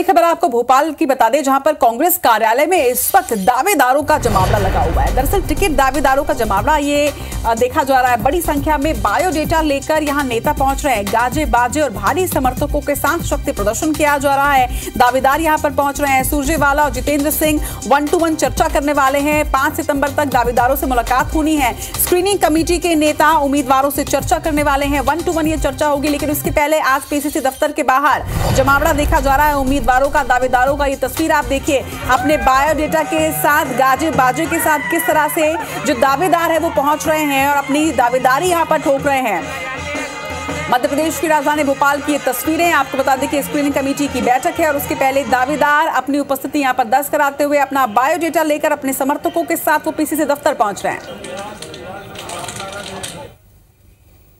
खबर आपको भोपाल की बता दें, जहां पर कांग्रेस कार्यालय में इस वक्त दावेदारों का जमावड़ा लगा हुआ है। दरअसल टिकट दावेदारों का जमावड़ा ये देखा जा रहा है। बड़ी संख्या में बायोडेटा लेकर यहां नेता पहुंच रहे हैं। गाजे बाजे और भारी समर्थकों के साथ शक्ति प्रदर्शन किया जा रहा है। दावेदार यहां पर पहुंच रहे हैं। सूर्जेवाला और जितेंद्र सिंह 1-to-1 चर्चा करने वाले हैं। 5 सितंबर तक दावेदारों से मुलाकात होनी है। स्क्रीनिंग कमेटी के नेता उम्मीदवारों से चर्चा करने वाले हैं। 1-to-1 ये चर्चा होगी, लेकिन उसके पहले आज PCC दफ्तर के बाहर जमावड़ा देखा जा रहा है उम्मीदवारों का, दावेदारों का। ये तस्वीर आप देखिए, अपने बायोडेटा के साथ, गाजे बाजे के साथ किस तरह से जो दावेदार है वो पहुंच रहे हैं और अपनी दावेदारी यहां पर ठोक रहे हैं। मध्य प्रदेश की राजधानी भोपाल की ये तस्वीरें। आपको बता दें कि स्क्रीनिंग कमेटी की बैठक है और उसके पहले दावेदार अपनी उपस्थिति यहां पर दर्ज कराते हुए अपना बायोडेटा लेकर अपने समर्थकों के साथ वो PCC दफ्तर पहुंच रहे हैं।